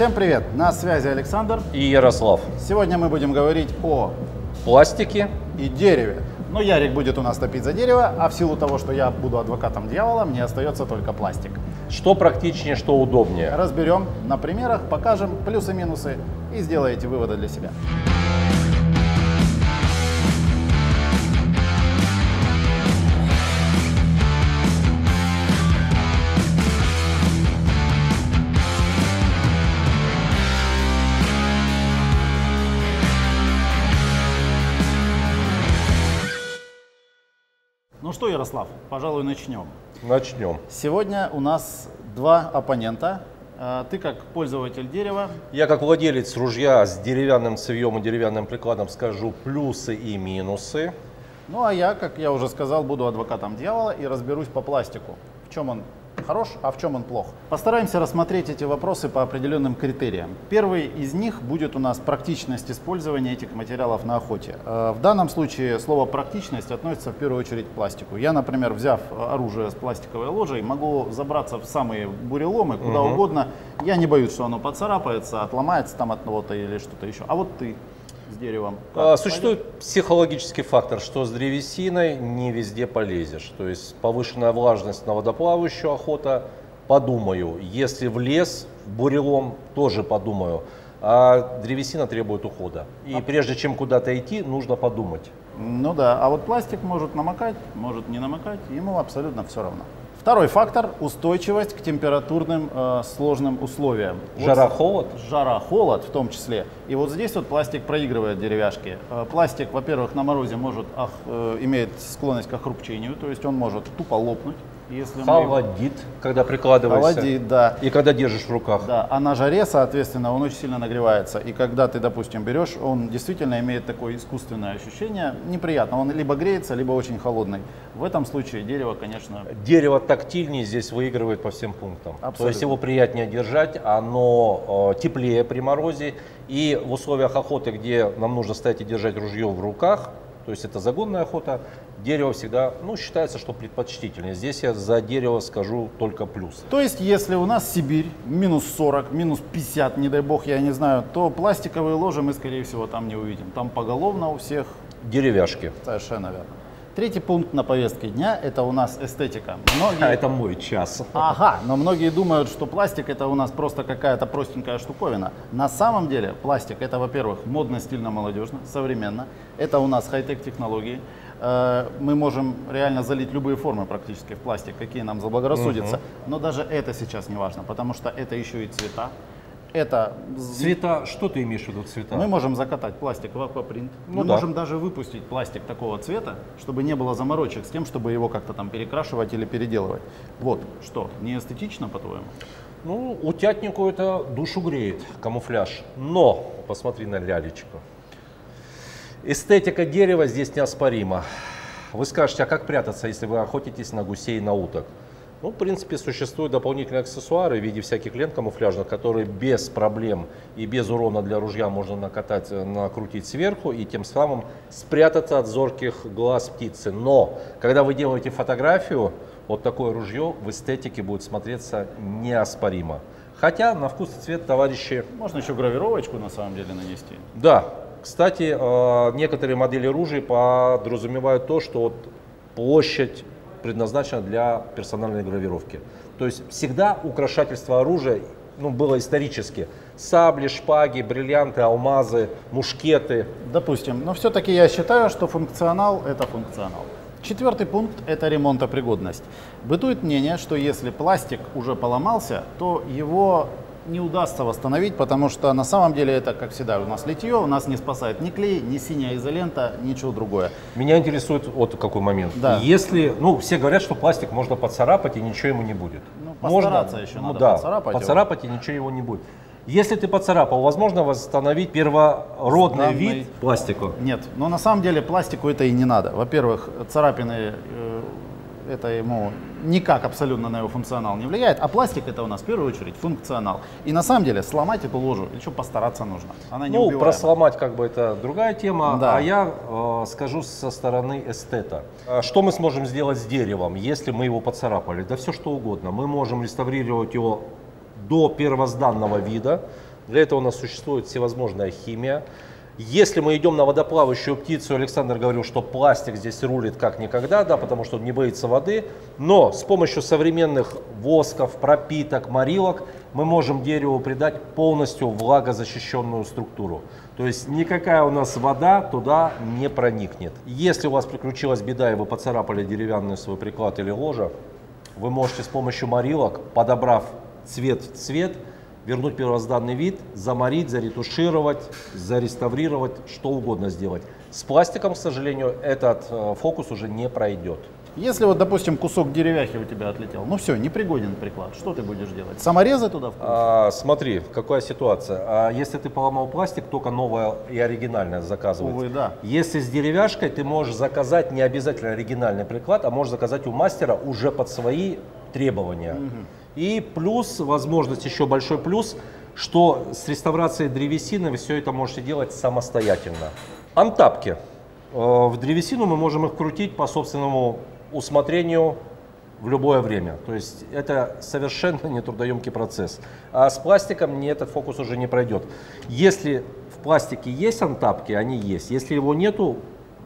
Всем привет! На связи Александр и Ярослав. Сегодня мы будем говорить о пластике и дереве. Но Ярик будет у нас топить за дерево, а в силу того, что я буду адвокатом дьявола, мне остается только пластик. Что практичнее, что удобнее. Разберем на примерах, покажем плюсы-минусы и сделаете выводы для себя. Ну что, Ярослав, пожалуй, начнем. Начнем. Сегодня у нас два оппонента. Ты как пользователь дерева. Я как владелец ружья с деревянным цевьем и деревянным прикладом скажу плюсы и минусы. Ну а я, как я уже сказал, буду адвокатом дьявола и разберусь по пластику. В чем он хорош, а в чем он плох. Постараемся рассмотреть эти вопросы по определенным критериям. Первый из них будет у нас практичность использования этих материалов на охоте. В данном случае слово «практичность» относится в первую очередь к пластику. Я, например, взяв оружие с пластиковой ложей, могу забраться в самые буреломы, куда угодно. Я не боюсь, что оно поцарапается, отломается там от кого-то или что-то еще. А вот ты с деревом. Существует психологический фактор, что с древесиной не везде полезешь. То есть повышенная влажность на водоплавающую охота, подумаю. Если в лес, в бурелом, тоже подумаю. А древесина требует ухода. И прежде чем куда-то идти, нужно подумать. Ну да, а вот пластик может намокать, может не намокать, ему абсолютно все равно. Второй фактор – устойчивость к температурным сложным условиям. Жара-холод? Жара-холод в том числе. И вот здесь вот пластик проигрывает деревяшки. Пластик, во-первых, на морозе может, имеет склонность к охрупчению, то есть он может тупо лопнуть. Если холодит, когда прикладываешься. Холодит, да. И когда держишь в руках. Да, а на жаре, соответственно, он очень сильно нагревается. И когда ты, допустим, берешь, он действительно имеет такое искусственное ощущение. Неприятно. Он либо греется, либо очень холодный. В этом случае дерево, конечно... Дерево тактильнее здесь выигрывает по всем пунктам. Абсолютно. То есть его приятнее держать, оно теплее при морозе. И в условиях охоты, где нам нужно стоять и держать ружье в руках, то есть это загонная охота, дерево всегда, ну, считается, что предпочтительнее. Здесь я за дерево скажу только плюс. То есть, если у нас Сибирь, минус 40, минус 50, не дай бог, я не знаю, то пластиковые ложи мы, скорее всего, там не увидим. Там поголовно у всех деревяшки. Совершенно верно. Третий пункт на повестке дня – это у нас эстетика. Многие... А это мой час. Ага, но многие думают, что пластик – это у нас просто какая-то простенькая штуковина. На самом деле пластик – это, во-первых, модно, стильно, молодежно, современно. Это у нас хай-тек технологии. Мы можем реально залить любые формы практически в пластик, какие нам заблагорассудятся. Но даже это сейчас не важно, потому что это еще и цвета. Это... Цвета, что ты имеешь в виду цвета? Мы можем закатать пластик в аквапринт, мы можем даже выпустить пластик такого цвета, чтобы не было заморочек с тем, чтобы его как-то там перекрашивать или переделывать. Вот что, не эстетично, по-твоему? Ну, утятнику это душу греет, камуфляж, но посмотри на лялечку. Эстетика дерева здесь неоспорима. Вы скажете, а как прятаться, если вы охотитесь на гусей и на уток? Ну, в принципе, существуют дополнительные аксессуары в виде всяких лент камуфляжных, которые без проблем и без урона для ружья можно накатать, накрутить сверху и тем самым спрятаться от зорких глаз птицы. Но, когда вы делаете фотографию, вот такое ружье в эстетике будет смотреться неоспоримо. Хотя на вкус и цвет, товарищи... Можно еще гравировочку на самом деле нанести. Да. Кстати, некоторые модели ружей подразумевают то, что вот площадь предназначена для персональной гравировки. То есть всегда украшательство оружия, ну, было исторически. Сабли, шпаги, бриллианты, алмазы, мушкеты. Допустим, но все-таки я считаю, что функционал – это функционал. Четвертый пункт – это ремонтопригодность. Бытует мнение, что если пластик уже поломался, то его не удастся восстановить, потому что на самом деле это, как всегда, у нас литье, у нас не спасает ни клей, ни синяя изолента, ничего другое. Меня интересует вот какой момент. Да. Если, ну, все говорят, что пластик можно поцарапать и ничего ему не будет. Ну, постараться можно, еще надо, ну, да, поцарапать его. И ничего его не будет. Если ты поцарапал, возможно восстановить первородный вид пластику? Нет, но на самом деле пластику это и не надо. Во-первых, царапины... это ему никак абсолютно на его функционал не влияет. А пластик это у нас в первую очередь функционал. И на самом деле сломать эту ложу еще постараться нужно. Она не убиваема. Про сломать как бы это другая тема. Да. А я скажу со стороны эстета. Что мы сможем сделать с деревом, если мы его поцарапали? Да все что угодно. Мы можем реставрировать его до первозданного вида. Для этого у нас существует всевозможная химия. Если мы идем на водоплавающую птицу, Александр говорил, что пластик здесь рулит как никогда, да, потому что он не боится воды. Но с помощью современных восков, пропиток, морилок мы можем дереву придать полностью влагозащищенную структуру. То есть никакая у нас вода туда не проникнет. Если у вас приключилась беда и вы поцарапали деревянный свой приклад или ложе, вы можете с помощью морилок, подобрав цвет в цвет, вернуть первозданный вид, заморить, заретушировать, зареставрировать, что угодно сделать. С пластиком, к сожалению, этот фокус уже не пройдет. Если вот, допустим, кусок деревяхи у тебя отлетел, ну все, непригоден приклад, что ты будешь делать? Саморезы туда вкрутить? Смотри, какая ситуация. Если ты поломал пластик, только новое и оригинальное заказывать. Увы, да. Если с деревяшкой, ты можешь заказать не обязательно оригинальный приклад, а можешь заказать у мастера уже под свои требования. Угу. И плюс, возможность, еще большой плюс, что с реставрацией древесины вы все это можете делать самостоятельно. Антапки. В древесину мы можем их крутить по собственному усмотрению в любое время. То есть это совершенно не трудоемкий процесс. А с пластиком мне этот фокус уже не пройдет. Если в пластике есть антапки, они есть. Если его нету,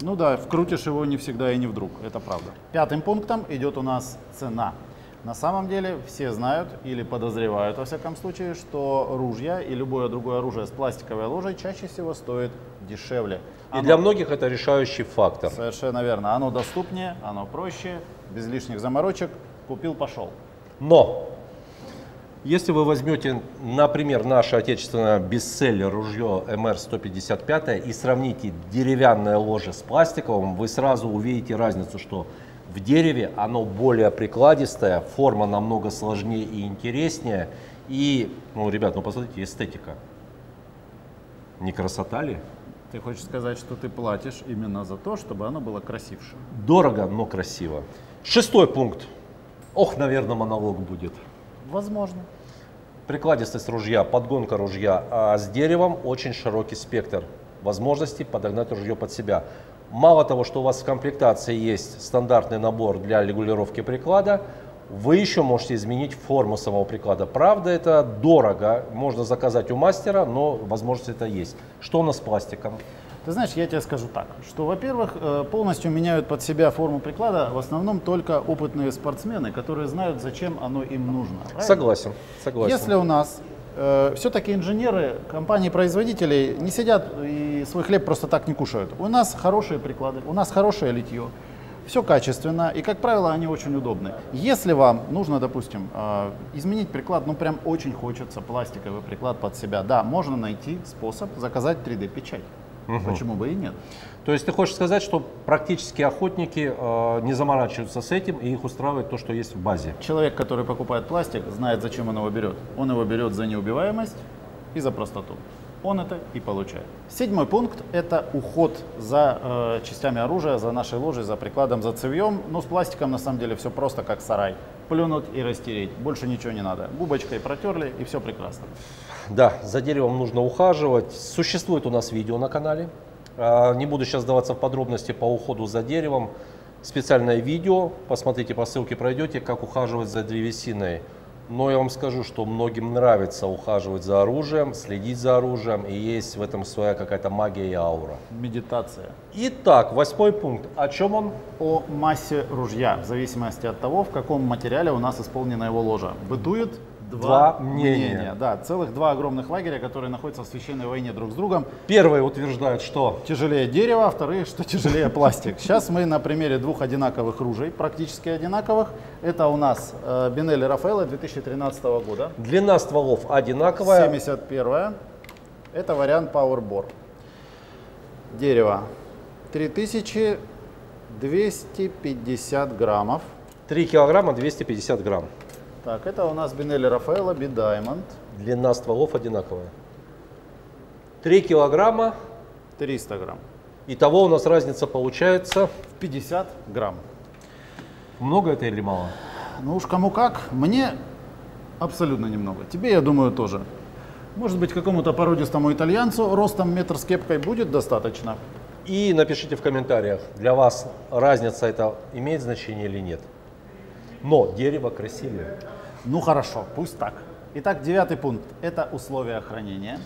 ну да, вкрутишь его не всегда и не вдруг. Это правда. Пятым пунктом идет у нас цена. На самом деле все знают или подозревают, во всяком случае, что ружья и любое другое оружие с пластиковой ложей чаще всего стоит дешевле. И для многих это решающий фактор. Совершенно верно. Оно доступнее, оно проще, без лишних заморочек. Купил, пошел. Но если вы возьмете, например, наше отечественное бестселлер ружье МР 155 и сравните деревянное ложе с пластиковым, вы сразу увидите разницу, что в дереве оно более прикладистое, форма намного сложнее и интереснее. И, ну, ребят, ну посмотрите, эстетика. Не красота ли? Ты хочешь сказать, что ты платишь именно за то, чтобы оно было красивше? Дорого, но красиво. Шестой пункт. Ох, наверное, монолог будет. Возможно. Прикладистость ружья, подгонка ружья. А с деревом очень широкий спектр возможностей подогнать ружье под себя. Мало того, что у вас в комплектации есть стандартный набор для регулировки приклада, вы еще можете изменить форму самого приклада. Правда, это дорого, можно заказать у мастера, но возможность это есть. Что у нас с пластиком? Ты знаешь, я тебе скажу так, что, во-первых, полностью меняют под себя форму приклада в основном только опытные спортсмены, которые знают, зачем оно им нужно. Правильно? Согласен, согласен. Если у нас... все-таки инженеры, компании-производители не сидят и свой хлеб просто так не кушают. У нас хорошие приклады, у нас хорошее литье, все качественно и, как правило, они очень удобны. Если вам нужно, допустим, изменить приклад, ну прям очень хочется пластиковый приклад под себя, да, можно найти способ заказать 3D-печать. Угу. Почему бы и нет? То есть ты хочешь сказать, что практически охотники не заморачиваются с этим и их устраивает то, что есть в базе? Человек, который покупает пластик, знает, зачем он его берет. Он его берет за неубиваемость и за простоту. Он это и получает. Седьмой пункт – это уход за частями оружия, за нашей ложей, за прикладом, за цевьем. Но с пластиком на самом деле все просто как сарай. Плюнуть и растереть. Больше ничего не надо. Губочкой протерли и все прекрасно. Да, за деревом нужно ухаживать. Существует у нас видео на канале. Не буду сейчас сдаваться в подробности по уходу за деревом. Специальное видео, посмотрите по ссылке, пройдете, как ухаживать за древесиной. Но я вам скажу, что многим нравится ухаживать за оружием, следить за оружием. И есть в этом своя какая-то магия и аура. Медитация. Итак, восьмой пункт. О чем он? О массе ружья, в зависимости от того, в каком материале у нас исполнена его ложа. Бытует два мнения. Да, целых два огромных лагеря, которые находятся в священной войне друг с другом. Первые утверждают, что тяжелее дерево, а вторые, что тяжелее пластик. Сейчас мы на примере двух одинаковых ружей, практически одинаковых. Это у нас Benelli Raffaello 2013 года. Длина стволов одинаковая. 71-я. Это вариант Power Bore. Дерево 3250 граммов. 3 килограмма 250 грамм. Так, это у нас Benelli Raffaello B-Diamond. Длина стволов одинаковая. 3 килограмма. 300 грамм. Итого у нас разница получается в 50 грамм. Много это или мало? Ну уж кому как. Мне абсолютно немного. Тебе, я думаю, тоже. Может быть, какому-то породистому итальянцу ростом метр с кепкой будет достаточно. И напишите в комментариях, для вас разница это имеет значение или нет. Но дерево красивее. Ну хорошо, пусть так. Итак, 9-й пункт – это условия хранения.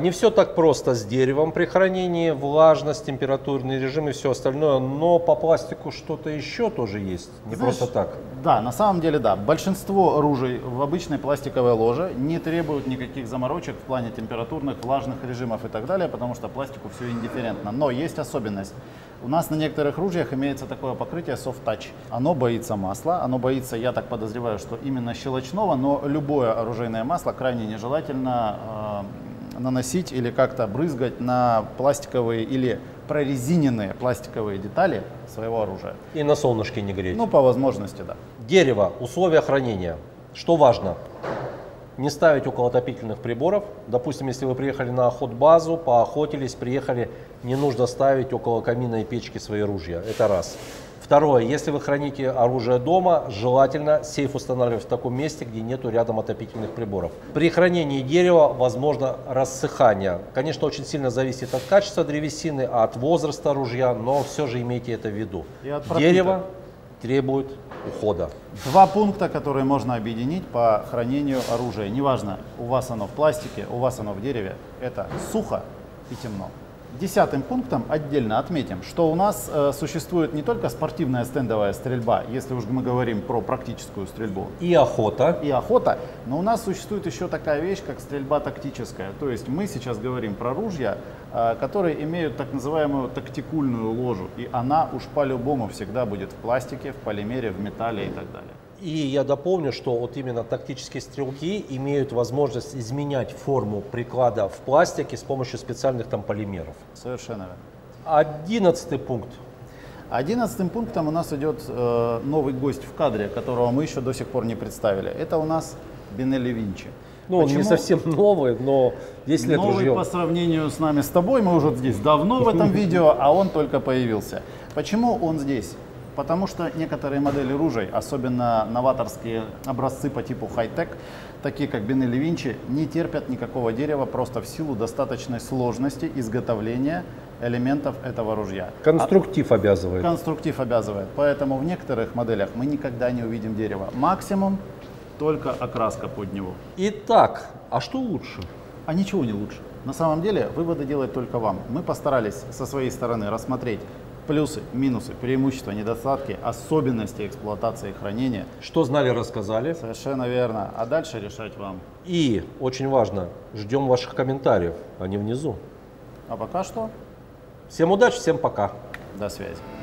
Не все так просто с деревом при хранении, влажность, температурный режим и все остальное, но по пластику что-то еще тоже есть, не просто так. Да, на самом деле да. Большинство ружей в обычной пластиковой ложе не требуют никаких заморочек в плане температурных, влажных режимов и так далее, потому что пластику все индифферентно. Но есть особенность. У нас на некоторых ружьях имеется такое покрытие Soft Touch. Оно боится масла, оно боится, я так подозреваю, что именно щелочного, но любое оружейное масло крайне нежелательно наносить или как-то брызгать на пластиковые или прорезиненные пластиковые детали своего оружия. И на солнышке не греть. Ну, по возможности, да. Дерево, условия хранения. Что важно? Не ставить около отопительных приборов. Допустим, если вы приехали на охотбазу, поохотились, приехали, не нужно ставить около камина и печки свои ружья. Это раз. Второе, если вы храните оружие дома, желательно сейф устанавливать в таком месте, где нету рядом отопительных приборов. При хранении дерева возможно рассыхание. Конечно, очень сильно зависит от качества древесины, от возраста ружья, но все же имейте это в виду. Дерево требует ухода. Два пункта, которые можно объединить по хранению оружия. Неважно, у вас оно в пластике, у вас оно в дереве. Это сухо и темно. 10-м пунктом отдельно отметим, что у нас существует не только спортивная стендовая стрельба, если уж мы говорим про практическую стрельбу. И охота. И охота, но у нас существует еще такая вещь, как стрельба тактическая. То есть мы сейчас говорим про ружья, которые имеют так называемую тактикульную ложу. И она уж по-любому всегда будет в пластике, в полимере, в металле и так далее. И я дополню, что вот именно тактические стрелки имеют возможность изменять форму приклада в пластике с помощью специальных там полимеров. Совершенно верно. 11-й пункт. 11-м пунктом у нас идет новый гость в кадре, которого мы еще до сих пор не представили. Это у нас Benelli Vinci. Ну, он не совсем новый, но 10 лет уже. Новый по сравнению с нами, с тобой, мы уже здесь давно в этом видео, а он только появился. Почему он здесь? Потому что некоторые модели ружей, особенно новаторские образцы по типу хай-тек, такие как Benelli Vinci, не терпят никакого дерева просто в силу достаточной сложности изготовления элементов этого ружья. Конструктив обязывает. Конструктив обязывает. Поэтому в некоторых моделях мы никогда не увидим дерево. Максимум только окраска под него. Итак, а что лучше? А ничего не лучше. На самом деле выводы делать только вам. Мы постарались со своей стороны рассмотреть плюсы, минусы, преимущества, недостатки, особенности эксплуатации и хранения. Что знали, рассказали. Совершенно верно. А дальше решать вам. И очень важно, ждем ваших комментариев, они внизу. А пока что? Всем удачи, всем пока. До связи.